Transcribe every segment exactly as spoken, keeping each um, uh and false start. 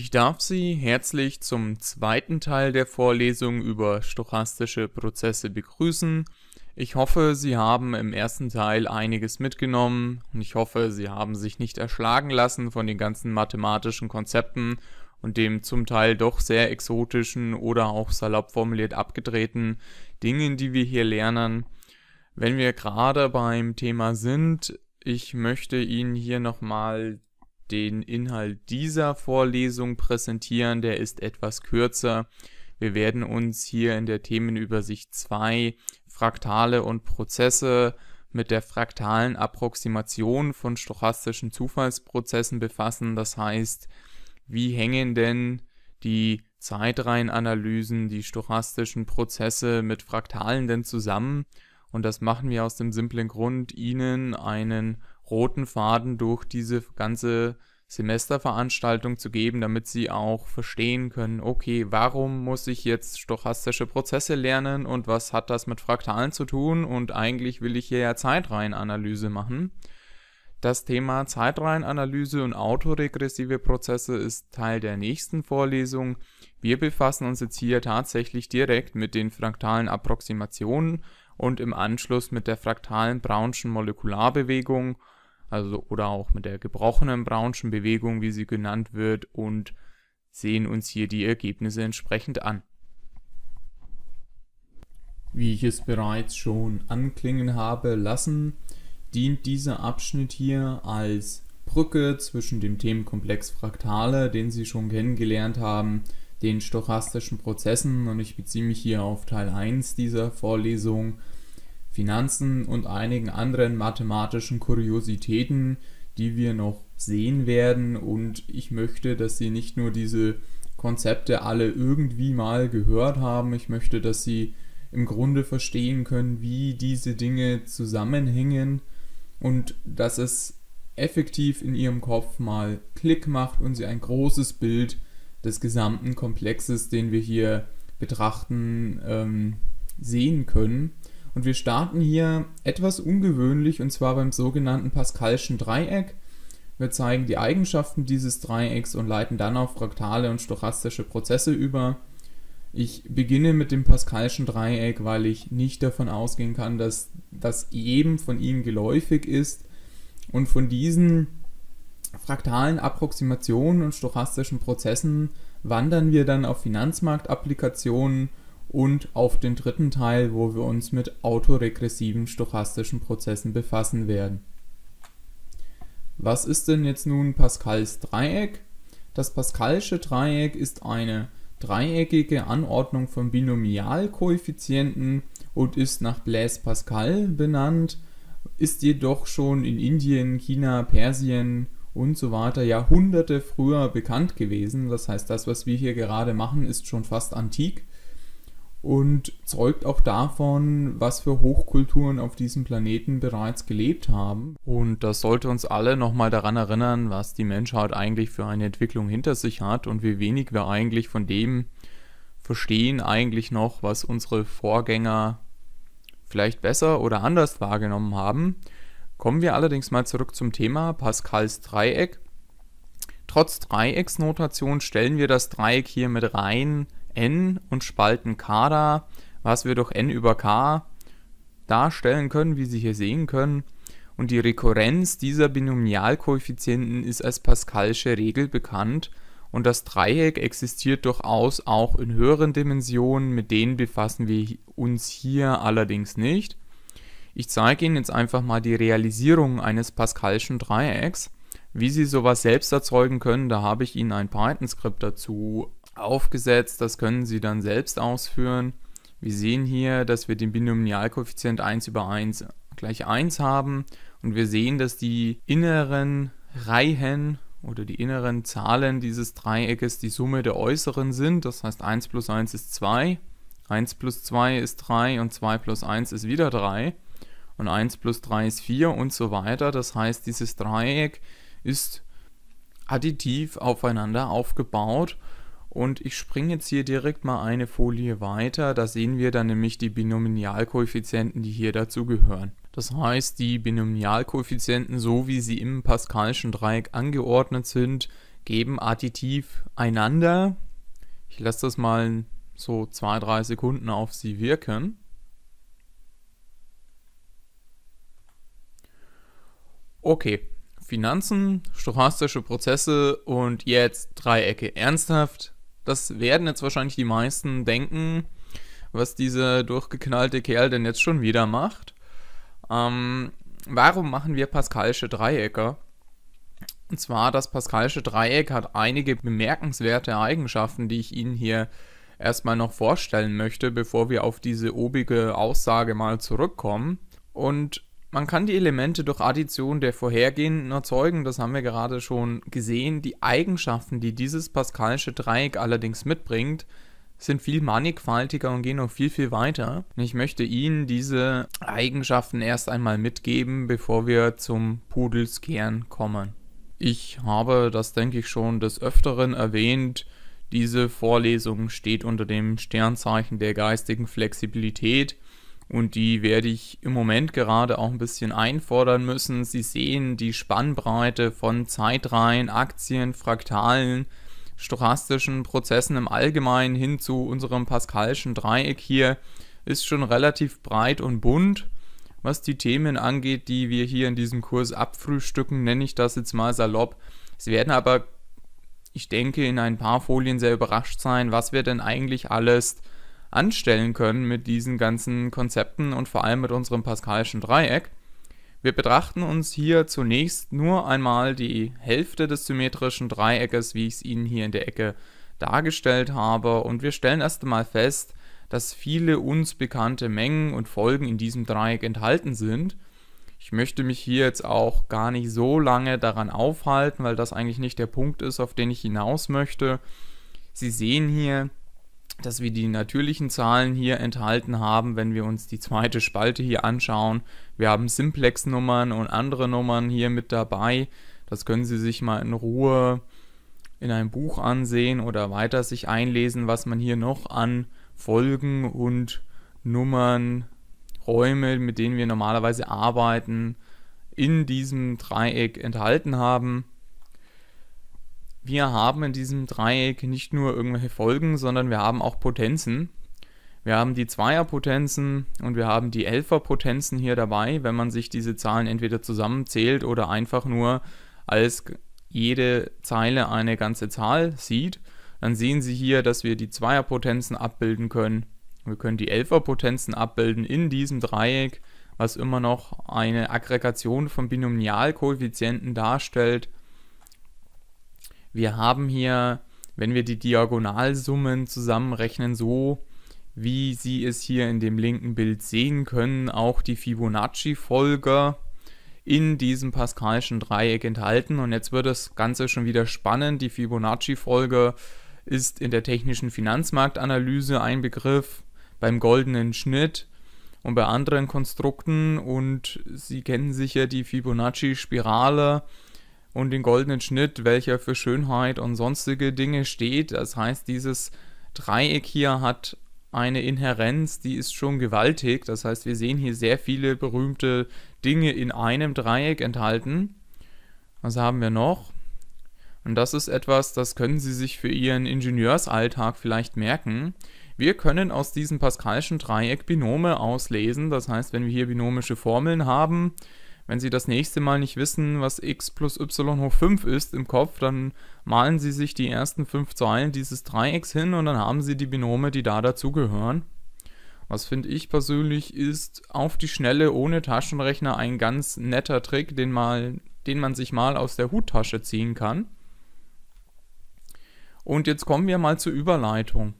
Ich darf Sie herzlich zum zweiten Teil der Vorlesung über stochastische Prozesse begrüßen. Ich hoffe, Sie haben im ersten Teil einiges mitgenommen und ich hoffe, Sie haben sich nicht erschlagen lassen von den ganzen mathematischen Konzepten und dem zum Teil doch sehr exotischen oder auch salopp formuliert abgedrehten Dingen, die wir hier lernen. Wenn wir gerade beim Thema sind, ich möchte Ihnen hier nochmal den Inhalt dieser Vorlesung präsentieren, der ist etwas kürzer. Wir werden uns hier in der Themenübersicht zwei Fraktale und Prozesse mit der fraktalen Approximation von stochastischen Zufallsprozessen befassen. Das heißt, wie hängen denn die Zeitreihenanalysen, die stochastischen Prozesse mit Fraktalen denn zusammen? Und das machen wir aus dem simplen Grund, Ihnen einen roten Faden durch diese ganze Semesterveranstaltung zu geben, damit Sie auch verstehen können, okay, warum muss ich jetzt stochastische Prozesse lernen und was hat das mit Fraktalen zu tun, und eigentlich will ich hier ja Zeitreihenanalyse machen. Das Thema Zeitreihenanalyse und autoregressive Prozesse ist Teil der nächsten Vorlesung. Wir befassen uns jetzt hier tatsächlich direkt mit den fraktalen Approximationen und im Anschluss mit der fraktalen Brownschen Molekularbewegung, also oder auch mit der gebrochenen Brownschen Bewegung, wie sie genannt wird, und sehen uns hier die Ergebnisse entsprechend an. Wie ich es bereits schon anklingen habe lassen, dient dieser Abschnitt hier als Brücke zwischen dem Themenkomplex Fraktale, den Sie schon kennengelernt haben, den stochastischen Prozessen, und ich beziehe mich hier auf Teil eins dieser Vorlesung, Finanzen und einigen anderen mathematischen Kuriositäten, die wir noch sehen werden, und ich möchte, dass Sie nicht nur diese Konzepte alle irgendwie mal gehört haben, ich möchte, dass Sie im Grunde verstehen können, wie diese Dinge zusammenhängen und dass es effektiv in Ihrem Kopf mal Klick macht und Sie ein großes Bild des gesamten Komplexes, den wir hier betrachten, ähm, sehen können. Und wir starten hier etwas ungewöhnlich, und zwar beim sogenannten Pascalschen Dreieck. Wir zeigen die Eigenschaften dieses Dreiecks und leiten dann auf fraktale und stochastische Prozesse über. Ich beginne mit dem Pascalschen Dreieck, weil ich nicht davon ausgehen kann, dass das jedem von Ihnen geläufig ist, und von diesen fraktalen Approximationen und stochastischen Prozessen wandern wir dann auf Finanzmarktapplikationen und auf den dritten Teil, wo wir uns mit autoregressiven stochastischen Prozessen befassen werden. Was ist denn jetzt nun Pascals Dreieck? Das Pascalsche Dreieck ist eine dreieckige Anordnung von Binomialkoeffizienten und ist nach Blaise Pascal benannt, ist jedoch schon in Indien, China, Persien und so weiter Jahrhunderte früher bekannt gewesen. Das heißt, das, was wir hier gerade machen, ist schon fast antik und zeugt auch davon, was für Hochkulturen auf diesem Planeten bereits gelebt haben. Und das sollte uns alle nochmal daran erinnern, was die Menschheit eigentlich für eine Entwicklung hinter sich hat und wie wenig wir eigentlich von dem verstehen eigentlich noch, was unsere Vorgänger vielleicht besser oder anders wahrgenommen haben. Kommen wir allerdings mal zurück zum Thema Pascals Dreieck. Trotz Dreiecksnotation stellen wir das Dreieck hier mit Reihen n und Spalten k dar, was wir durch n über k darstellen können, wie Sie hier sehen können. Und die Rekurrenz dieser Binomialkoeffizienten ist als Pascalsche Regel bekannt. Und das Dreieck existiert durchaus auch in höheren Dimensionen, mit denen befassen wir uns hier allerdings nicht. Ich zeige Ihnen jetzt einfach mal die Realisierung eines Pascalschen Dreiecks. Wie Sie sowas selbst erzeugen können, da habe ich Ihnen ein Python-Skript dazu aufgesetzt. Das können Sie dann selbst ausführen. Wir sehen hier, dass wir den Binomialkoeffizient eins über eins gleich eins haben. Und wir sehen, dass die inneren Reihen oder die inneren Zahlen dieses Dreieckes die Summe der äußeren sind. Das heißt, eins plus eins ist zwei, eins plus zwei ist drei und zwei plus eins ist wieder drei. Und eins plus drei ist vier und so weiter. Das heißt, dieses Dreieck ist additiv aufeinander aufgebaut. Und ich springe jetzt hier direkt mal eine Folie weiter. Da sehen wir dann nämlich die Binomialkoeffizienten, die hier dazu gehören. Das heißt, die Binomialkoeffizienten, so wie sie im Pascalschen Dreieck angeordnet sind, geben additiv einander. Ich lasse das mal so zwei, drei Sekunden auf Sie wirken. Okay, Finanzen, stochastische Prozesse und jetzt Dreiecke. Ernsthaft? Das werden jetzt wahrscheinlich die meisten denken, was dieser durchgeknallte Kerl denn jetzt schon wieder macht. Ähm, warum machen wir Pascalsche Dreiecke? Und zwar, das Pascalsche Dreieck hat einige bemerkenswerte Eigenschaften, die ich Ihnen hier erstmal noch vorstellen möchte, bevor wir auf diese obige Aussage mal zurückkommen. Und man kann die Elemente durch Addition der vorhergehenden erzeugen, das haben wir gerade schon gesehen. Die Eigenschaften, die dieses Pascalsche Dreieck allerdings mitbringt, sind viel mannigfaltiger und gehen noch viel, viel weiter. Und ich möchte Ihnen diese Eigenschaften erst einmal mitgeben, bevor wir zum Pudelskern kommen. Ich habe das, denke ich, schon des Öfteren erwähnt. Diese Vorlesung steht unter dem Sternzeichen der geistigen Flexibilität. Und die werde ich im Moment gerade auch ein bisschen einfordern müssen. Sie sehen die Spannbreite von Zeitreihen, Aktien, Fraktalen, stochastischen Prozessen im Allgemeinen hin zu unserem Pascalschen Dreieck hier ist schon relativ breit und bunt. Was die Themen angeht, die wir hier in diesem Kurs abfrühstücken, nenne ich das jetzt mal salopp. Sie werden aber, ich denke, in ein paar Folien sehr überrascht sein, was wir denn eigentlich alles anstellen können mit diesen ganzen Konzepten und vor allem mit unserem Pascalschen Dreieck. Wir betrachten uns hier zunächst nur einmal die Hälfte des symmetrischen Dreieckes, wie ich es Ihnen hier in der Ecke dargestellt habe, und wir stellen erst einmal fest, dass viele uns bekannte Mengen und Folgen in diesem Dreieck enthalten sind. Ich möchte mich hier jetzt auch gar nicht so lange daran aufhalten, weil das eigentlich nicht der Punkt ist, auf den ich hinaus möchte. Sie sehen hier, dass wir die natürlichen Zahlen hier enthalten haben, wenn wir uns die zweite Spalte hier anschauen. Wir haben Simplex-Nummern und andere Nummern hier mit dabei. Das können Sie sich mal in Ruhe in einem Buch ansehen oder weiter sich einlesen, was man hier noch an Folgen und Nummern, Räume, mit denen wir normalerweise arbeiten, in diesem Dreieck enthalten haben. Wir haben in diesem Dreieck nicht nur irgendwelche Folgen, sondern wir haben auch Potenzen. Wir haben die Zweierpotenzen und wir haben die Elferpotenzen hier dabei, wenn man sich diese Zahlen entweder zusammenzählt oder einfach nur als jede Zeile eine ganze Zahl sieht. Dann sehen Sie hier, dass wir die Zweierpotenzen abbilden können. Wir können die Elferpotenzen abbilden in diesem Dreieck, was immer noch eine Aggregation von Binomialkoeffizienten darstellt. Wir haben hier, wenn wir die Diagonalsummen zusammenrechnen, so wie Sie es hier in dem linken Bild sehen können, auch die Fibonacci Folge in diesem Pascalschen Dreieck enthalten. Und jetzt wird das Ganze schon wieder spannend. Die Fibonacci Folge ist in der technischen Finanzmarktanalyse ein Begriff, beim goldenen Schnitt und bei anderen Konstrukten, und Sie kennen sicher die Fibonacci-Spirale und den goldenen Schnitt, welcher für Schönheit und sonstige Dinge steht. Das heißt, dieses Dreieck hier hat eine Inhärenz, die ist schon gewaltig. Das heißt, wir sehen hier sehr viele berühmte Dinge in einem Dreieck enthalten. Was haben wir noch? Und das ist etwas, das können Sie sich für Ihren Ingenieursalltag vielleicht merken. Wir können aus diesem Pascalschen Dreieck Binome auslesen. Das heißt, wenn wir hier binomische Formeln haben, wenn Sie das nächste Mal nicht wissen, was x plus y hoch fünf ist im Kopf, dann malen Sie sich die ersten fünf Zeilen dieses Dreiecks hin und dann haben Sie die Binome, die da dazugehören. Was finde ich persönlich ist auf die Schnelle ohne Taschenrechner ein ganz netter Trick, den, mal, den man sich mal aus der Huttasche ziehen kann. Und jetzt kommen wir mal zur Überleitung.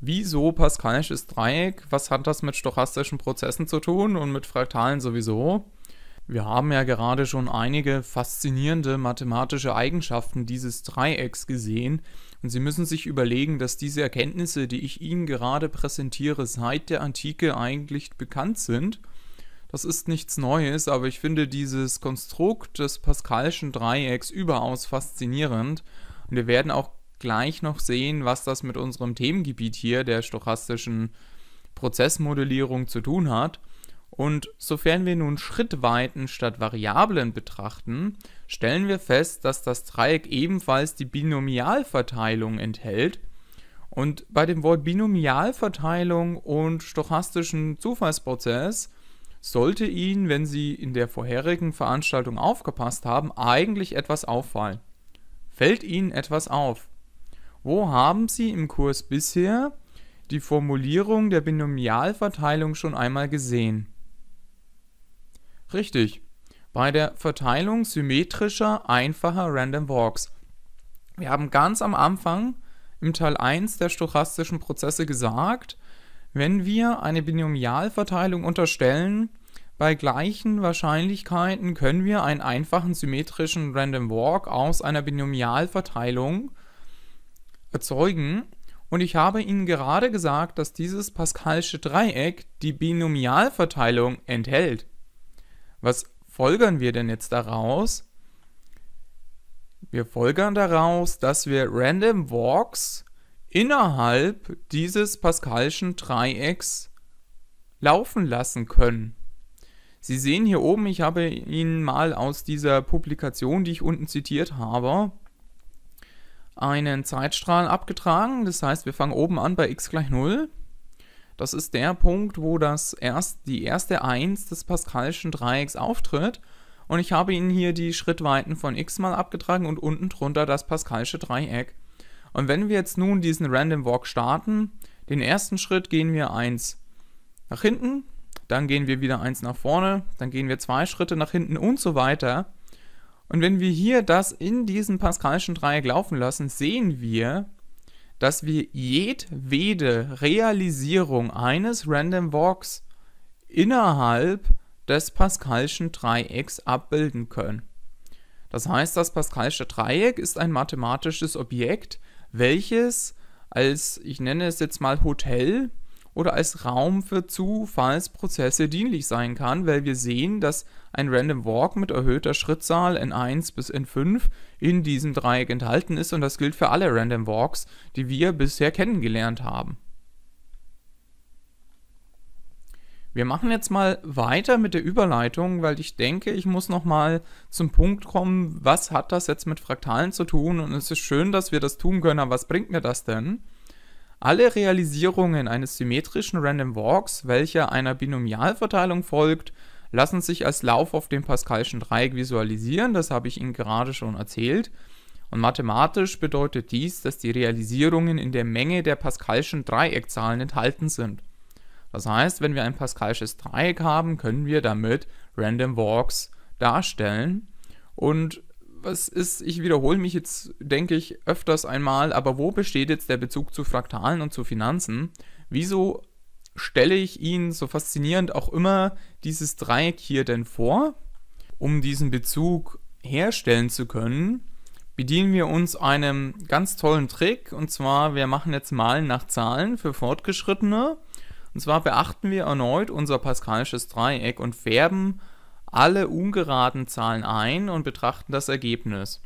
Wieso Pascalsches Dreieck? Was hat das mit stochastischen Prozessen zu tun und mit Fraktalen sowieso? Wir haben ja gerade schon einige faszinierende mathematische Eigenschaften dieses Dreiecks gesehen. Und Sie müssen sich überlegen, dass diese Erkenntnisse, die ich Ihnen gerade präsentiere, seit der Antike eigentlich bekannt sind. Das ist nichts Neues, aber ich finde dieses Konstrukt des Pascalschen Dreiecks überaus faszinierend. Und wir werden auch gleich noch sehen, was das mit unserem Themengebiet hier der stochastischen Prozessmodellierung zu tun hat. Und sofern wir nun Schrittweiten statt Variablen betrachten, stellen wir fest, dass das Dreieck ebenfalls die Binomialverteilung enthält. Und bei dem Wort Binomialverteilung und stochastischen Zufallsprozess sollte Ihnen, wenn Sie in der vorherigen Veranstaltung aufgepasst haben, eigentlich etwas auffallen. Fällt Ihnen etwas auf? Wo haben Sie im Kurs bisher die Formulierung der Binomialverteilung schon einmal gesehen? Richtig, bei der Verteilung symmetrischer, einfacher Random Walks. Wir haben ganz am Anfang im Teil eins der stochastischen Prozesse gesagt, wenn wir eine Binomialverteilung unterstellen, bei gleichen Wahrscheinlichkeiten können wir einen einfachen symmetrischen Random Walk aus einer Binomialverteilung erzeugen. Und ich habe Ihnen gerade gesagt, dass dieses Pascalsche Dreieck die Binomialverteilung enthält. Was folgern wir denn jetzt daraus? Wir folgern daraus, dass wir Random Walks innerhalb dieses Pascalschen Dreiecks laufen lassen können. Sie sehen hier oben, ich habe Ihnen mal aus dieser Publikation, die ich unten zitiert habe, einen Zeitstrahl abgetragen. Das heißt, wir fangen oben an bei x gleich null. Das ist der Punkt, wo das erst, die erste eins des Pascalschen Dreiecks auftritt. Und ich habe Ihnen hier die Schrittweiten von x mal abgetragen und unten drunter das Pascalsche Dreieck. Und wenn wir jetzt nun diesen Random Walk starten, den ersten Schritt gehen wir eins nach hinten, dann gehen wir wieder eins nach vorne, dann gehen wir zwei Schritte nach hinten und so weiter. Und wenn wir hier das in diesem Pascalschen Dreieck laufen lassen, sehen wir, dass wir jedwede Realisierung eines Random Walks innerhalb des Pascalschen Dreiecks abbilden können. Das heißt, das Pascalsche Dreieck ist ein mathematisches Objekt, welches als, ich nenne es jetzt mal Hotel oder als Raum für Zufallsprozesse dienlich sein kann, weil wir sehen, dass ein Random Walk mit erhöhter Schrittzahl n eins bis n fünf in diesem Dreieck enthalten ist, und das gilt für alle Random Walks, die wir bisher kennengelernt haben. Wir machen jetzt mal weiter mit der Überleitung, weil ich denke, ich muss nochmal zum Punkt kommen, was hat das jetzt mit Fraktalen zu tun, und es ist schön, dass wir das tun können, aber was bringt mir das denn? Alle Realisierungen eines symmetrischen Random Walks, welcher einer Binomialverteilung folgt, lassen sich als Lauf auf dem Pascalschen Dreieck visualisieren, das habe ich Ihnen gerade schon erzählt. Und mathematisch bedeutet dies, dass die Realisierungen in der Menge der Pascalschen Dreieckzahlen enthalten sind. Das heißt, wenn wir ein Pascalsches Dreieck haben, können wir damit Random Walks darstellen. Und was ist, ich wiederhole mich jetzt, denke ich, öfters einmal, aber wo besteht jetzt der Bezug zu Fraktalen und zu Finanzen? Wieso stelle ich Ihnen so faszinierend auch immer dieses Dreieck hier denn vor? Um diesen Bezug herstellen zu können, bedienen wir uns einem ganz tollen Trick, und zwar, wir machen jetzt Malen nach Zahlen für Fortgeschrittene. Und zwar beachten wir erneut unser Pascalsches Dreieck und färben alle ungeraden Zahlen ein und betrachten das Ergebnis.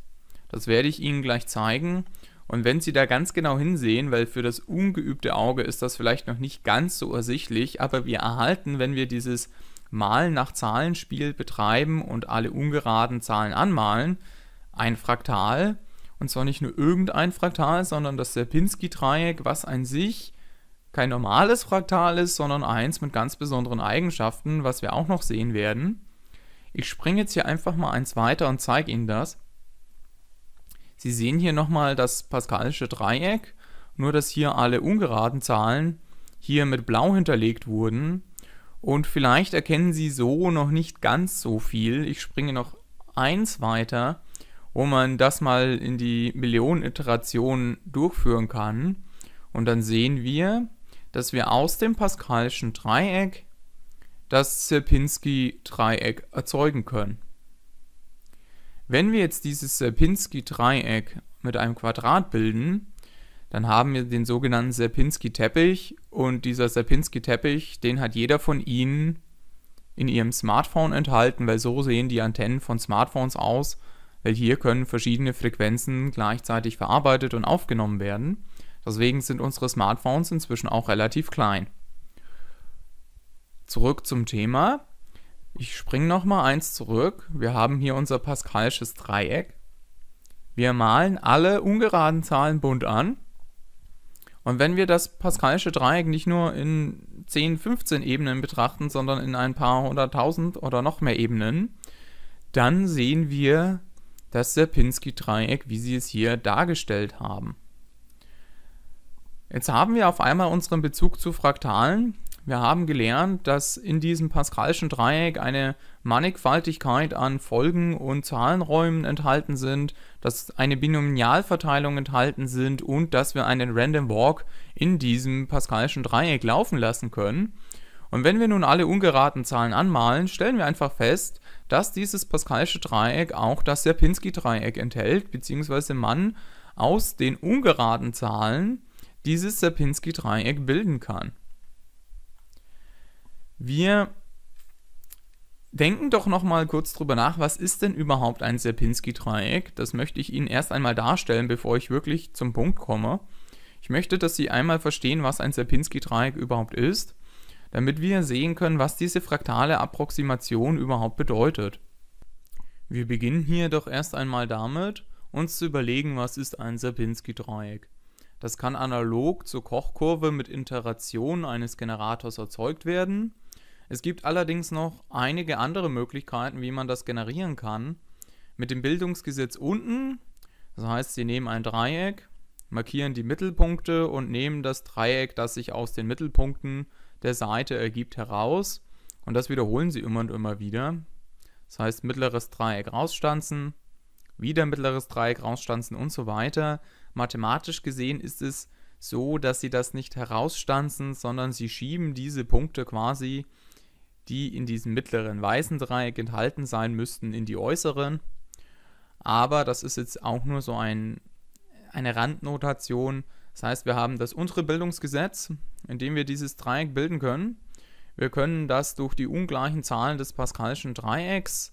Das werde ich Ihnen gleich zeigen. Und wenn Sie da ganz genau hinsehen, weil für das ungeübte Auge ist das vielleicht noch nicht ganz so ersichtlich, aber wir erhalten, wenn wir dieses Malen nach Zahlenspiel betreiben und alle ungeraden Zahlen anmalen, ein Fraktal. Und zwar nicht nur irgendein Fraktal, sondern das Sierpinski-Dreieck, was an sich kein normales Fraktal ist, sondern eins mit ganz besonderen Eigenschaften, was wir auch noch sehen werden. Ich springe jetzt hier einfach mal eins weiter und zeige Ihnen das. Sie sehen hier nochmal das Pascalsche Dreieck, nur dass hier alle ungeraden Zahlen hier mit blau hinterlegt wurden. Und vielleicht erkennen Sie so noch nicht ganz so viel. Ich springe noch eins weiter, wo man das mal in die Millionen Iterationen durchführen kann. Und dann sehen wir, dass wir aus dem Pascalschen Dreieck das Sierpinski-Dreieck erzeugen können. Wenn wir jetzt dieses Sierpinski-Dreieck mit einem Quadrat bilden, dann haben wir den sogenannten Sierpinski-Teppich, und dieser Sierpinski-Teppich, den hat jeder von Ihnen in Ihrem Smartphone enthalten, weil so sehen die Antennen von Smartphones aus, weil hier können verschiedene Frequenzen gleichzeitig verarbeitet und aufgenommen werden. Deswegen sind unsere Smartphones inzwischen auch relativ klein. zurück zum Thema. Ich springe nochmal eins zurück. Wir haben hier unser Pascalsches Dreieck. Wir malen alle ungeraden Zahlen bunt an. Und wenn wir das Pascalsche Dreieck nicht nur in zehn, fünfzehn Ebenen betrachten, sondern in ein paar hunderttausend oder noch mehr Ebenen, dann sehen wir das Sierpinski-Dreieck, wie sie es hier dargestellt haben. Jetzt haben wir auf einmal unseren Bezug zu Fraktalen. Wir haben gelernt, dass in diesem Pascalschen Dreieck eine Mannigfaltigkeit an Folgen und Zahlenräumen enthalten sind, dass eine Binomialverteilung enthalten sind und dass wir einen Random Walk in diesem Pascalschen Dreieck laufen lassen können. Und wenn wir nun alle ungeraden Zahlen anmalen, stellen wir einfach fest, dass dieses Pascalsche Dreieck auch das Sierpinski-Dreieck enthält, beziehungsweise man aus den ungeraden Zahlen dieses Sierpinski-Dreieck bilden kann. Wir denken doch noch mal kurz drüber nach, was ist denn überhaupt ein Sierpinski-Dreieck? Das möchte ich Ihnen erst einmal darstellen, bevor ich wirklich zum Punkt komme. Ich möchte, dass Sie einmal verstehen, was ein Sierpinski-Dreieck überhaupt ist, damit wir sehen können, was diese fraktale Approximation überhaupt bedeutet. Wir beginnen hier doch erst einmal damit, uns zu überlegen, was ist ein Sierpinski-Dreieck. Das kann analog zur Kochkurve mit Iteration eines Generators erzeugt werden. Es gibt allerdings noch einige andere Möglichkeiten, wie man das generieren kann. Mit dem Bildungsgesetz unten, das heißt, Sie nehmen ein Dreieck, markieren die Mittelpunkte und nehmen das Dreieck, das sich aus den Mittelpunkten der Seite ergibt, heraus. Und das wiederholen Sie immer und immer wieder. Das heißt, mittleres Dreieck rausstanzen, wieder mittleres Dreieck rausstanzen und so weiter. Mathematisch gesehen ist es so, dass sie das nicht herausstanzen, sondern sie schieben diese Punkte quasi, die in diesem mittleren weißen Dreieck enthalten sein müssten, in die äußeren. Aber das ist jetzt auch nur so ein, eine Randnotation. Das heißt, wir haben das untere Bildungsgesetz, in dem wir dieses Dreieck bilden können. Wir können das durch die ungleichen Zahlen des Pascalschen Dreiecks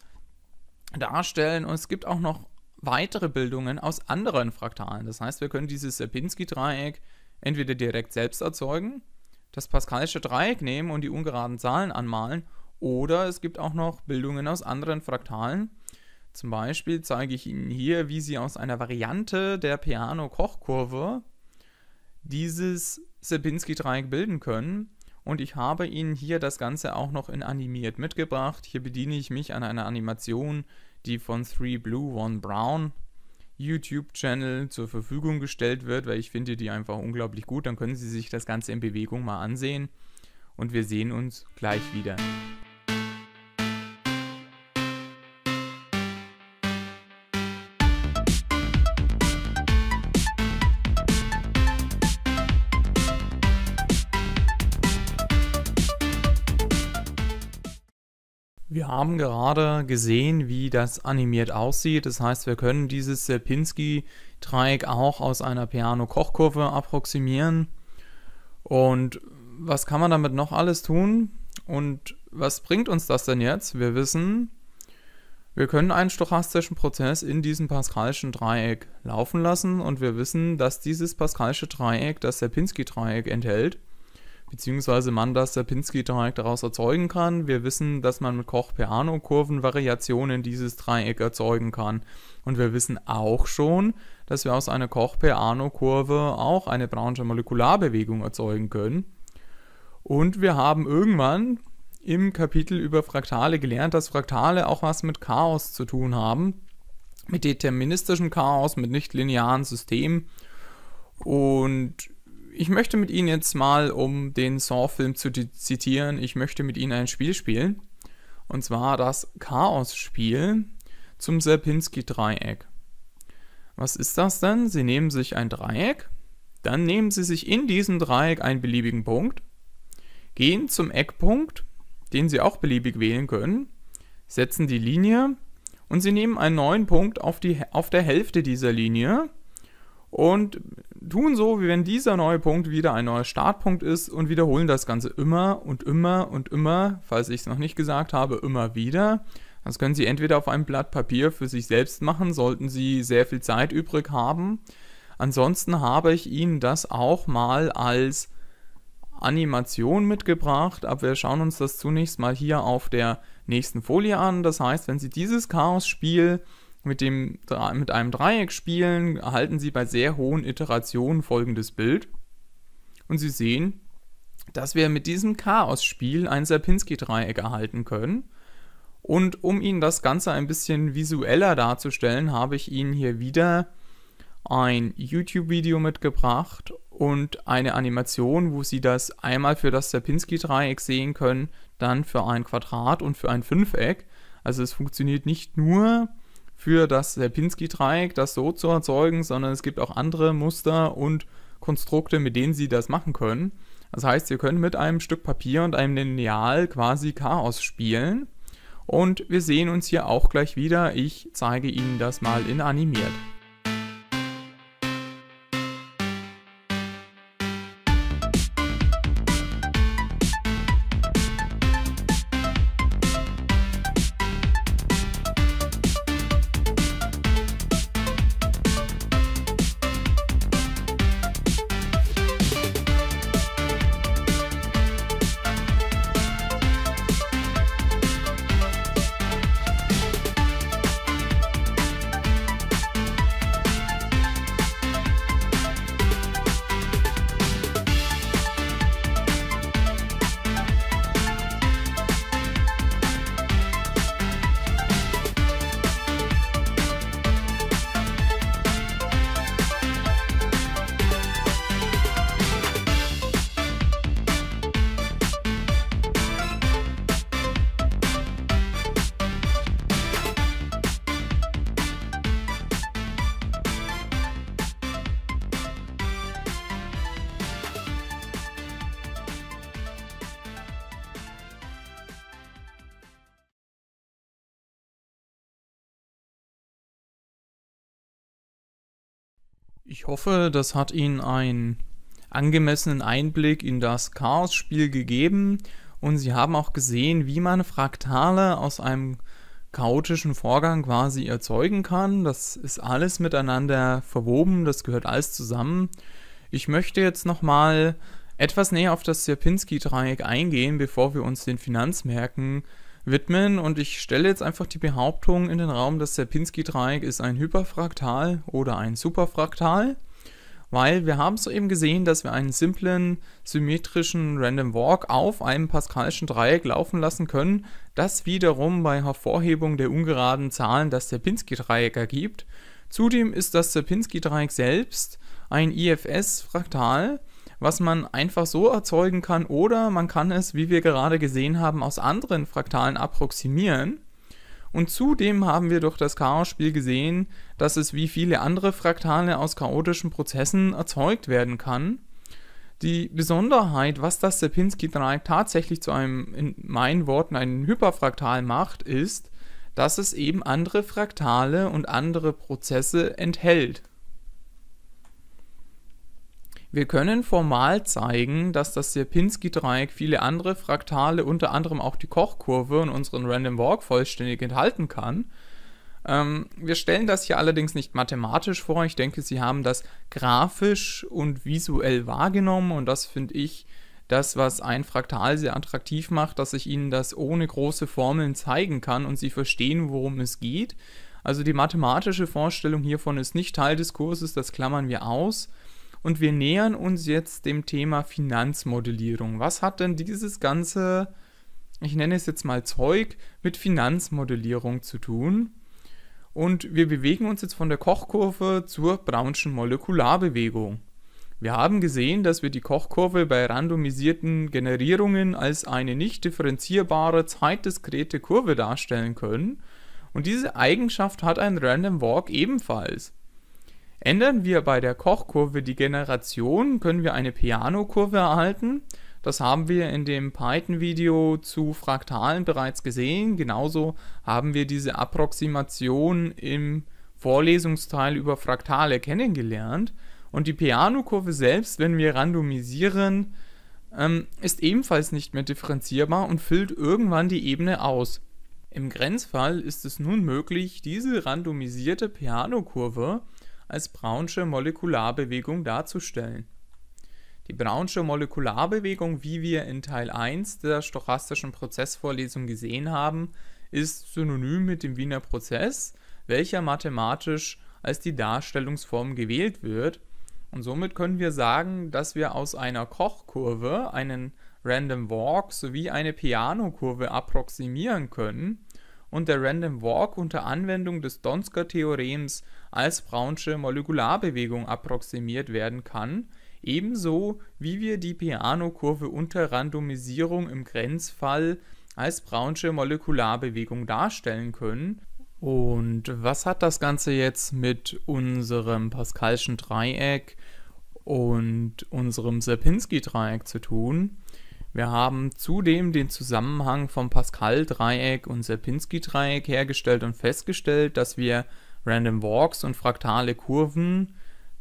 darstellen. Und es gibt auch noch weitere Bildungen aus anderen Fraktalen. Das heißt, wir können dieses Sierpinski-Dreieck entweder direkt selbst erzeugen, das Pascalsche Dreieck nehmen und die ungeraden Zahlen anmalen, oder es gibt auch noch Bildungen aus anderen Fraktalen. Zum Beispiel zeige ich Ihnen hier, wie Sie aus einer Variante der Peano-Koch-Kurve dieses Sierpinski-Dreieck bilden können. Und ich habe Ihnen hier das Ganze auch noch in animiert mitgebracht. Hier bediene ich mich an einer Animation, die von drei Blue one Brown YouTube-Channel zur Verfügung gestellt wird, weil ich finde die einfach unglaublich gut. Dann können Sie sich das Ganze in Bewegung mal ansehen und wir sehen uns gleich wieder. Wir haben gerade gesehen, wie das animiert aussieht. Das heißt, wir können dieses Sierpinski-Dreieck auch aus einer Peano-Koch-Kurve approximieren. Und was kann man damit noch alles tun? Und was bringt uns das denn jetzt? Wir wissen, wir können einen stochastischen Prozess in diesem Pascalschen Dreieck laufen lassen. Und wir wissen, dass dieses Pascalsche Dreieck das Sierpinski-Dreieck enthält, beziehungsweise man das Sierpinski-Dreieck daraus erzeugen kann. Wir wissen, dass man mit Koch-Peano-Kurven-Variationen dieses Dreieck erzeugen kann. Und wir wissen auch schon, dass wir aus einer Koch-Peano-Kurve auch eine Brownsche Molekularbewegung erzeugen können. Und wir haben irgendwann im Kapitel über Fraktale gelernt, dass Fraktale auch was mit Chaos zu tun haben, mit deterministischem Chaos, mit nichtlinearen Systemen. Und ich möchte mit Ihnen jetzt mal, um den Saw-Film zu zitieren, ich möchte mit Ihnen ein Spiel spielen. Und zwar das Chaos-Spiel zum Sierpinski-Dreieck. Was ist das denn? Sie nehmen sich ein Dreieck, dann nehmen Sie sich in diesem Dreieck einen beliebigen Punkt, gehen zum Eckpunkt, den Sie auch beliebig wählen können, setzen die Linie und Sie nehmen einen neuen Punkt auf, die, auf der Hälfte dieser Linie und tun so, wie wenn dieser neue Punkt wieder ein neuer Startpunkt ist und wiederholen das Ganze immer und immer und immer, falls ich es noch nicht gesagt habe, immer wieder. Das können Sie entweder auf einem Blatt Papier für sich selbst machen, sollten Sie sehr viel Zeit übrig haben. Ansonsten habe ich Ihnen das auch mal als Animation mitgebracht, aber wir schauen uns das zunächst mal hier auf der nächsten Folie an. Das heißt, wenn Sie dieses Chaos-Spiel mit, dem, mit einem Dreieck spielen, erhalten Sie bei sehr hohen Iterationen folgendes Bild. Und Sie sehen, dass wir mit diesem Chaos-Spiel ein Sierpinski-Dreieck erhalten können. Und um Ihnen das Ganze ein bisschen visueller darzustellen, habe ich Ihnen hier wieder ein YouTube-Video mitgebracht und eine Animation, wo Sie das einmal für das Sierpinski-Dreieck sehen können, dann für ein Quadrat und für ein Fünfeck. Also es funktioniert nicht nur für das Sierpinski-Dreieck, das so zu erzeugen, sondern es gibt auch andere Muster und Konstrukte, mit denen Sie das machen können. Das heißt, Sie können mit einem Stück Papier und einem Lineal quasi Chaos spielen. Und wir sehen uns hier auch gleich wieder. Ich zeige Ihnen das mal in animiert. Ich hoffe, das hat Ihnen einen angemessenen Einblick in das Chaos-Spiel gegeben und Sie haben auch gesehen, wie man Fraktale aus einem chaotischen Vorgang quasi erzeugen kann. Das ist alles miteinander verwoben, das gehört alles zusammen. Ich möchte jetzt nochmal etwas näher auf das Sierpinski-Dreieck eingehen, bevor wir uns den Finanzmärkten widmen, und ich stelle jetzt einfach die Behauptung in den Raum, dass der Sierpinski-Dreieck ist ein Hyperfraktal oder ein Superfraktal, weil wir haben soeben gesehen, dass wir einen simplen symmetrischen Random Walk auf einem Pascalschen Dreieck laufen lassen können, das wiederum bei Hervorhebung der ungeraden Zahlen das Sierpinski-Dreieck ergibt. Zudem ist das Sierpinski-Dreieck selbst ein I F S-Fraktal, was man einfach so erzeugen kann, oder man kann es, wie wir gerade gesehen haben, aus anderen Fraktalen approximieren. Und zudem haben wir durch das Chaos-Spiel gesehen, dass es wie viele andere Fraktale aus chaotischen Prozessen erzeugt werden kann. Die Besonderheit, was das Sierpinski-Dreieck tatsächlich zu einem, in meinen Worten, einem Hyperfraktal macht, ist, dass es eben andere Fraktale und andere Prozesse enthält. Wir können formal zeigen, dass das Sierpinski-Dreieck viele andere Fraktale, unter anderem auch die Kochkurve und unseren Random Walk, vollständig enthalten kann. Ähm, wir stellen das hier allerdings nicht mathematisch vor. Ich denke, Sie haben das grafisch und visuell wahrgenommen, und das finde ich das, was ein Fraktal sehr attraktiv macht, dass ich Ihnen das ohne große Formeln zeigen kann und Sie verstehen, worum es geht. Also die mathematische Vorstellung hiervon ist nicht Teil des Kurses, das klammern wir aus. Und wir nähern uns jetzt dem Thema Finanzmodellierung. Was hat denn dieses ganze, ich nenne es jetzt mal Zeug, mit Finanzmodellierung zu tun? Und wir bewegen uns jetzt von der Kochkurve zur Brownschen Molekularbewegung. Wir haben gesehen, dass wir die Kochkurve bei randomisierten Generierungen als eine nicht differenzierbare, zeitdiskrete Kurve darstellen können. Und diese Eigenschaft hat ein Random Walk ebenfalls. Ändern wir bei der Kochkurve die Generation, können wir eine Peano-Kurve erhalten. Das haben wir in dem Python-Video zu Fraktalen bereits gesehen. Genauso haben wir diese Approximation im Vorlesungsteil über Fraktale kennengelernt. Und die Peano-Kurve selbst, wenn wir randomisieren, ist ebenfalls nicht mehr differenzierbar und füllt irgendwann die Ebene aus. Im Grenzfall ist es nun möglich, diese randomisierte Peano-Kurve als Brownsche Molekularbewegung darzustellen. Die Brownsche Molekularbewegung, wie wir in Teil eins der stochastischen Prozessvorlesung gesehen haben, ist synonym mit dem Wiener Prozess, welcher mathematisch als die Darstellungsform gewählt wird. Und somit können wir sagen, dass wir aus einer Koch-Kurve einen Random Walk sowie eine Peano-Kurve approximieren können und der Random Walk unter Anwendung des Donsker-Theorems als Brownsche Molekularbewegung approximiert werden kann, ebenso wie wir die Peano-Kurve unter Randomisierung im Grenzfall als Brownsche Molekularbewegung darstellen können. Und was hat das Ganze jetzt mit unserem Pascalschen Dreieck und unserem Sierpinski-Dreieck zu tun? Wir haben zudem den Zusammenhang vom Pascal-Dreieck und Sierpinski-Dreieck hergestellt und festgestellt, dass wir Random Walks und fraktale Kurven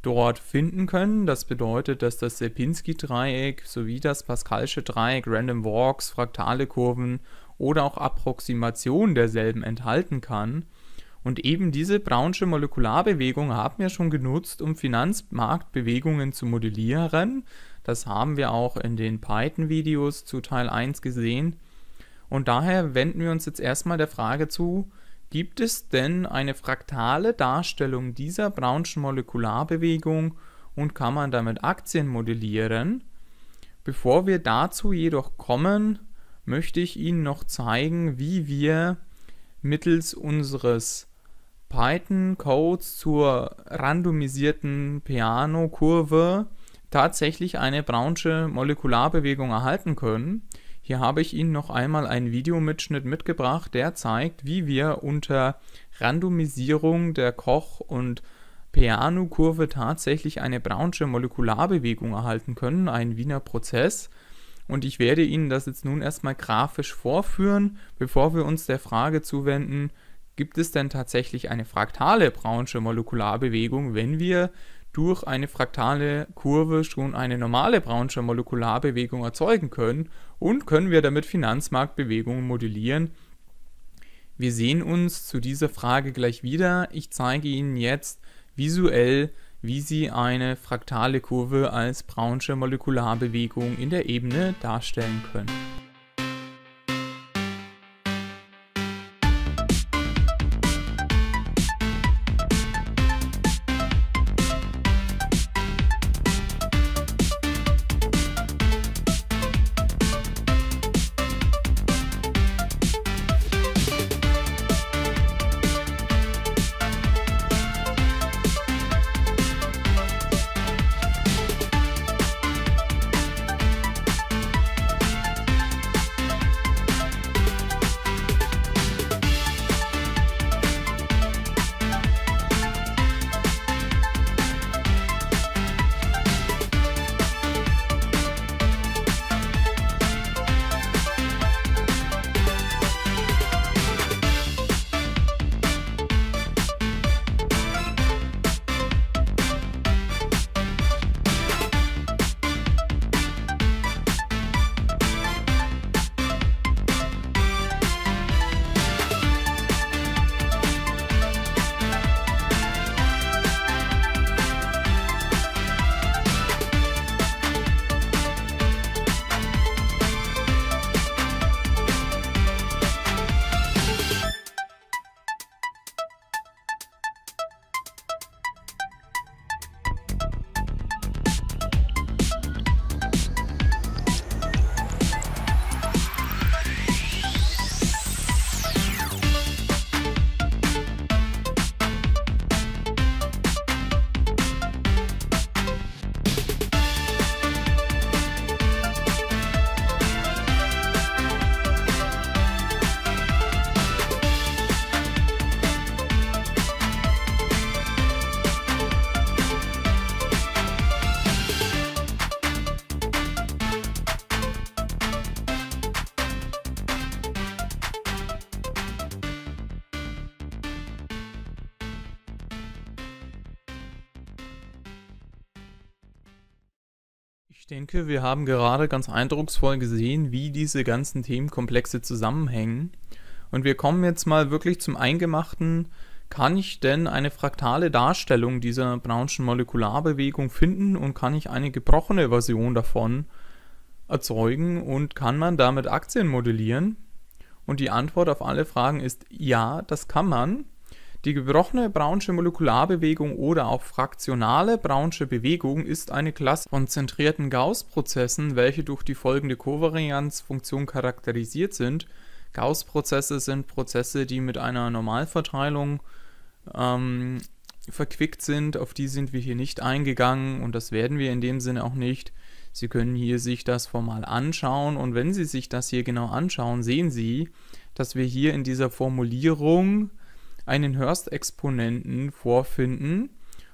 dort finden können. Das bedeutet, dass das Sierpinski-Dreieck sowie das Pascalsche Dreieck Random Walks, fraktale Kurven oder auch Approximationen derselben enthalten kann. Und eben diese Brownsche Molekularbewegung haben wir schon genutzt, um Finanzmarktbewegungen zu modellieren. Das haben wir auch in den Python-Videos zu Teil eins gesehen. Und daher wenden wir uns jetzt erstmal der Frage zu, gibt es denn eine fraktale Darstellung dieser Brownschen Molekularbewegung und kann man damit Aktien modellieren? Bevor wir dazu jedoch kommen, möchte ich Ihnen noch zeigen, wie wir mittels unseres Python-Codes zur randomisierten Peano-Kurve tatsächlich eine Brownsche Molekularbewegung erhalten können. Hier habe ich Ihnen noch einmal einen Videomitschnitt mitgebracht, der zeigt, wie wir unter Randomisierung der Koch- und Peano-Kurve tatsächlich eine Brownsche Molekularbewegung erhalten können, einen Wiener Prozess. Und ich werde Ihnen das jetzt nun erstmal grafisch vorführen, bevor wir uns der Frage zuwenden, gibt es denn tatsächlich eine fraktale Brownsche Molekularbewegung, wenn wir durch eine fraktale Kurve schon eine normale Brownsche Molekularbewegung erzeugen können und können wir damit Finanzmarktbewegungen modellieren. Wir sehen uns zu dieser Frage gleich wieder. Ich zeige Ihnen jetzt visuell, wie Sie eine fraktale Kurve als Brownsche Molekularbewegung in der Ebene darstellen können. Ich denke, wir haben gerade ganz eindrucksvoll gesehen, wie diese ganzen Themenkomplexe zusammenhängen. Und wir kommen jetzt mal wirklich zum eingemachten Kann ich denn eine fraktale Darstellung dieser Brownschen Molekularbewegung finden und kann ich eine gebrochene Version davon erzeugen und kann man damit Aktien modellieren? Und die Antwort auf alle Fragen ist ja, das kann man. Die gebrochene Brownsche Molekularbewegung oder auch fraktionale Brownsche Bewegung ist eine Klasse von zentrierten Gauß-Prozessen, welche durch die folgende Kovarianzfunktion charakterisiert sind. Gauß-Prozesse sind Prozesse, die mit einer Normalverteilung ähm, verquickt sind. Auf die sind wir hier nicht eingegangen und das werden wir in dem Sinne auch nicht. Sie können hier sich das formal anschauen und wenn Sie sich das hier genau anschauen, sehen Sie, dass wir hier in dieser Formulierung einen Hurst-Exponenten vorfinden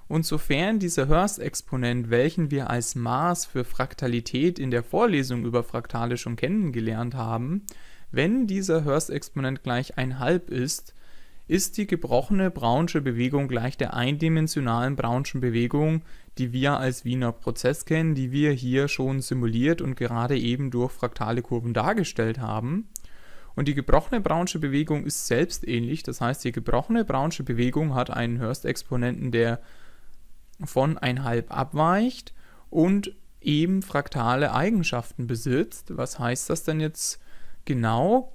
und sofern dieser Hurst-Exponent, welchen wir als Maß für Fraktalität in der Vorlesung über Fraktale schon kennengelernt haben, wenn dieser Hurst-Exponent gleich ein halb ist, ist die gebrochene Brownsche Bewegung gleich der eindimensionalen Brownschen Bewegung, die wir als Wiener Prozess kennen, die wir hier schon simuliert und gerade eben durch fraktale Kurven dargestellt haben. Und die gebrochene Brownsche Bewegung ist selbstähnlich, das heißt, die gebrochene Brownsche Bewegung hat einen Hurst-Exponenten, der von ein halb abweicht und eben fraktale Eigenschaften besitzt. Was heißt das denn jetzt genau?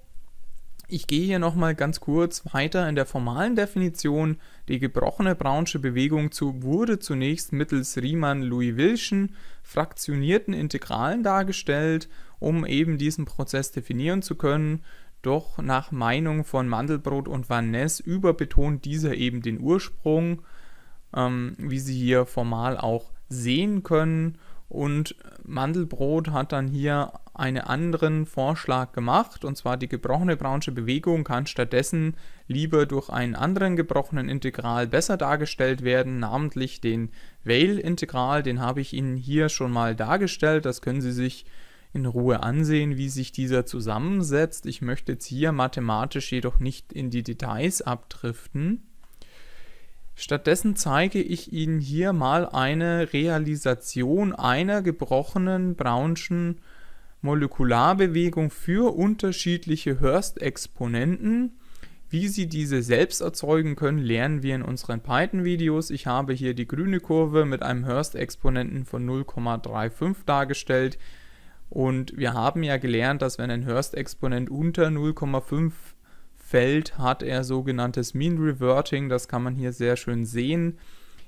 Ich gehe hier nochmal ganz kurz weiter in der formalen Definition. Die gebrochene Brownsche Bewegung zu, wurde zunächst mittels Riemann-Liouville'schen fraktionierten Integralen dargestellt, um eben diesen Prozess definieren zu können. Doch nach Meinung von Mandelbrot und Van Ness überbetont dieser eben den Ursprung, ähm, wie Sie hier formal auch sehen können. Und Mandelbrot hat dann hier einen anderen Vorschlag gemacht, und zwar die gebrochene Brownsche Bewegung kann stattdessen lieber durch einen anderen gebrochenen Integral besser dargestellt werden, namentlich den Weyl-Integral, den habe ich Ihnen hier schon mal dargestellt, das können Sie sich in Ruhe ansehen, wie sich dieser zusammensetzt. Ich möchte jetzt hier mathematisch jedoch nicht in die Details abdriften. Stattdessen zeige ich Ihnen hier mal eine Realisation einer gebrochenen Brownschen Molekularbewegung für unterschiedliche Hurst-Exponenten. Wie Sie diese selbst erzeugen können, lernen wir in unseren Python-Videos. Ich habe hier die grüne Kurve mit einem Hurst-Exponenten von null Komma fünfunddreißig dargestellt. Und wir haben ja gelernt, dass wenn ein Hurst-Exponent unter null Komma fünf fällt, hat er sogenanntes Mean Reverting, das kann man hier sehr schön sehen.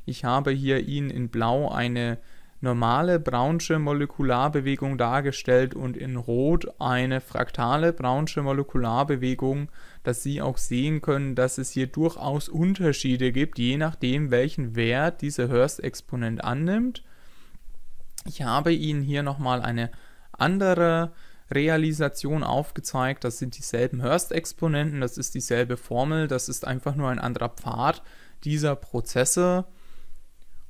Ich habe hier Ihnen in Blau eine normale Brownsche Molekularbewegung dargestellt und in Rot eine fraktale Brownsche Molekularbewegung, dass Sie auch sehen können, dass es hier durchaus Unterschiede gibt, je nachdem welchen Wert dieser Hurst-Exponent annimmt. Ich habe Ihnen hier nochmal eine andere Realisation aufgezeigt, das sind dieselben Hurst-Exponenten, das ist dieselbe Formel, das ist einfach nur ein anderer Pfad dieser Prozesse,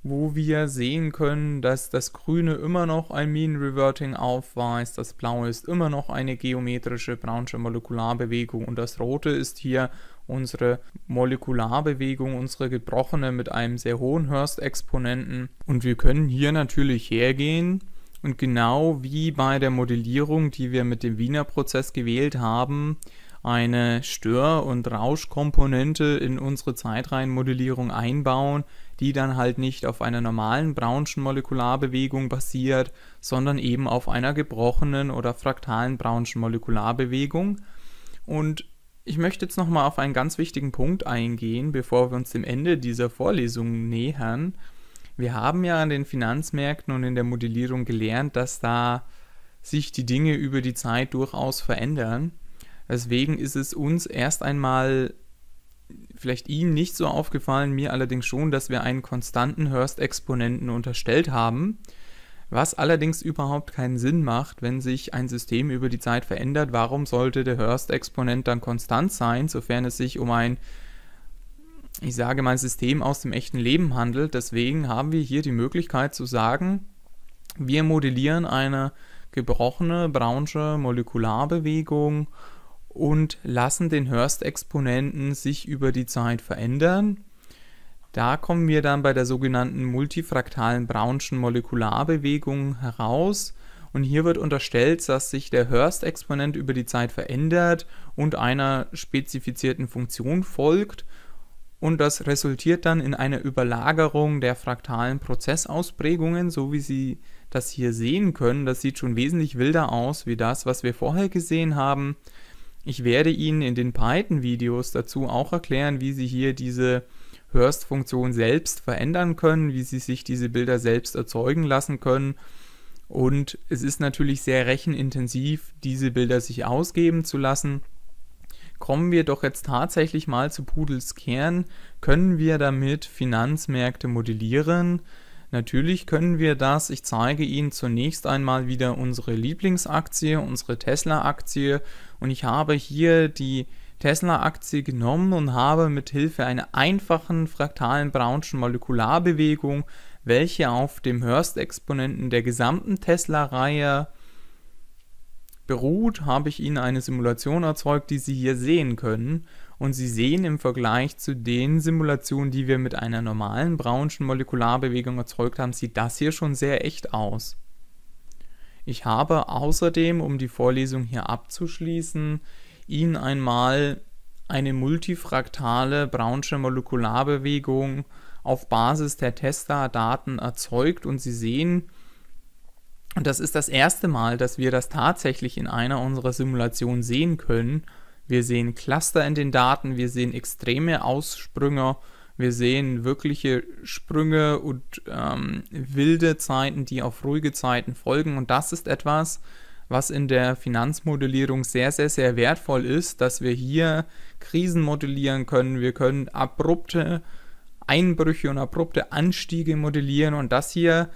wo wir sehen können, dass das Grüne immer noch ein Mean Reverting aufweist, das Blaue ist immer noch eine geometrische Brownsche Molekularbewegung und das Rote ist hier unsere Molekularbewegung, unsere gebrochene mit einem sehr hohen Hurst-Exponenten und wir können hier natürlich hergehen und genau wie bei der Modellierung, die wir mit dem Wiener Prozess gewählt haben, eine Stör- und Rauschkomponente in unsere Zeitreihenmodellierung einbauen, die dann halt nicht auf einer normalen Brownschen Molekularbewegung basiert, sondern eben auf einer gebrochenen oder fraktalen Brownschen Molekularbewegung. Und ich möchte jetzt nochmal auf einen ganz wichtigen Punkt eingehen, bevor wir uns dem Ende dieser Vorlesung nähern. Wir haben ja an den Finanzmärkten und in der Modellierung gelernt, dass da sich die Dinge über die Zeit durchaus verändern. Deswegen ist es uns erst einmal, vielleicht Ihnen nicht so aufgefallen, mir allerdings schon, dass wir einen konstanten Hurst-Exponenten unterstellt haben, was allerdings überhaupt keinen Sinn macht, wenn sich ein System über die Zeit verändert. Warum sollte der Hurst-Exponent dann konstant sein, sofern es sich um ein Ich sage mal, System aus dem echten Leben handelt, deswegen haben wir hier die Möglichkeit zu sagen, wir modellieren eine gebrochene Brownsche Molekularbewegung und lassen den Hurst-Exponenten sich über die Zeit verändern. Da kommen wir dann bei der sogenannten multifraktalen Brownschen Molekularbewegung heraus. Und hier wird unterstellt, dass sich der Hurst-Exponent über die Zeit verändert und einer spezifizierten Funktion folgt. und das resultiert dann in einer Überlagerung der fraktalen Prozessausprägungen, so wie Sie das hier sehen können. Das sieht schon wesentlich wilder aus wie das, was wir vorher gesehen haben. Ich werde Ihnen in den Python-Videos dazu auch erklären, wie Sie hier diese Hurst-Funktion selbst verändern können, wie Sie sich diese Bilder selbst erzeugen lassen können. Und es ist natürlich sehr rechenintensiv, diese Bilder sich ausgeben zu lassen. Kommen wir doch jetzt tatsächlich mal zu Pudels Kern. Können wir damit Finanzmärkte modellieren? Natürlich können wir das. Ich zeige Ihnen zunächst einmal wieder unsere Lieblingsaktie, unsere Tesla-Aktie. Und ich habe hier die Tesla-Aktie genommen und habe mit Hilfe einer einfachen fraktalen Brownschen Molekularbewegung, welche auf dem Hurst-Exponenten der gesamten Tesla-Reihe beruht, habe ich Ihnen eine Simulation erzeugt, die Sie hier sehen können. Und Sie sehen im Vergleich zu den Simulationen, die wir mit einer normalen Brownschen Molekularbewegung erzeugt haben, sieht das hier schon sehr echt aus. Ich habe außerdem, um die Vorlesung hier abzuschließen, Ihnen einmal eine multifraktale Brownsche Molekularbewegung auf Basis der Tesla-Daten erzeugt. Und Sie sehen, und das ist das erste Mal, dass wir das tatsächlich in einer unserer Simulationen sehen können. Wir sehen Cluster in den Daten, wir sehen extreme Aussprünge, wir sehen wirkliche Sprünge und ähm, wilde Zeiten, die auf ruhige Zeiten folgen. Und das ist etwas, was in der Finanzmodellierung sehr, sehr, sehr wertvoll ist, dass wir hier Krisen modellieren können. Wir können abrupte Einbrüche und abrupte Anstiege modellieren. Und das hier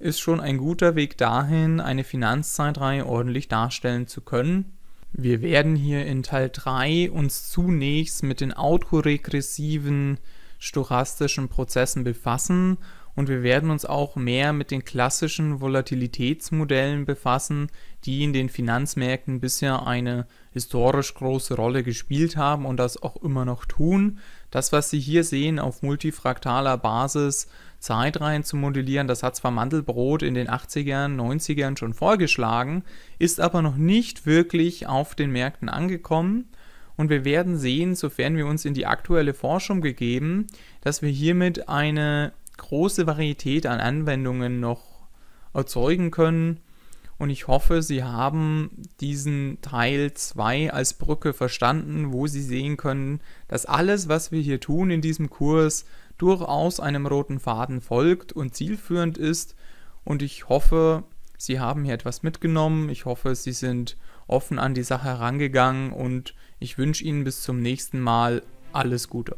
ist schon ein guter Weg dahin, eine Finanzzeitreihe ordentlich darstellen zu können. Wir werden hier in Teil drei uns zunächst mit den autoregressiven stochastischen Prozessen befassen. Und wir werden uns auch mehr mit den klassischen Volatilitätsmodellen befassen, die in den Finanzmärkten bisher eine historisch große Rolle gespielt haben und das auch immer noch tun. Das, was Sie hier sehen, auf multifraktaler Basis Zeitreihen zu modellieren, das hat zwar Mandelbrot in den achtzigern, neunzigern schon vorgeschlagen, ist aber noch nicht wirklich auf den Märkten angekommen. Und wir werden sehen, sofern wir uns in die aktuelle Forschung begeben, dass wir hiermit eine große Varietät an Anwendungen noch erzeugen können, und ich hoffe, Sie haben diesen Teil zwei als Brücke verstanden, wo Sie sehen können, dass alles, was wir hier tun in diesem Kurs, durchaus einem roten Faden folgt und zielführend ist, und ich hoffe, Sie haben hier etwas mitgenommen, ich hoffe, Sie sind offen an die Sache herangegangen, und ich wünsche Ihnen bis zum nächsten Mal alles Gute.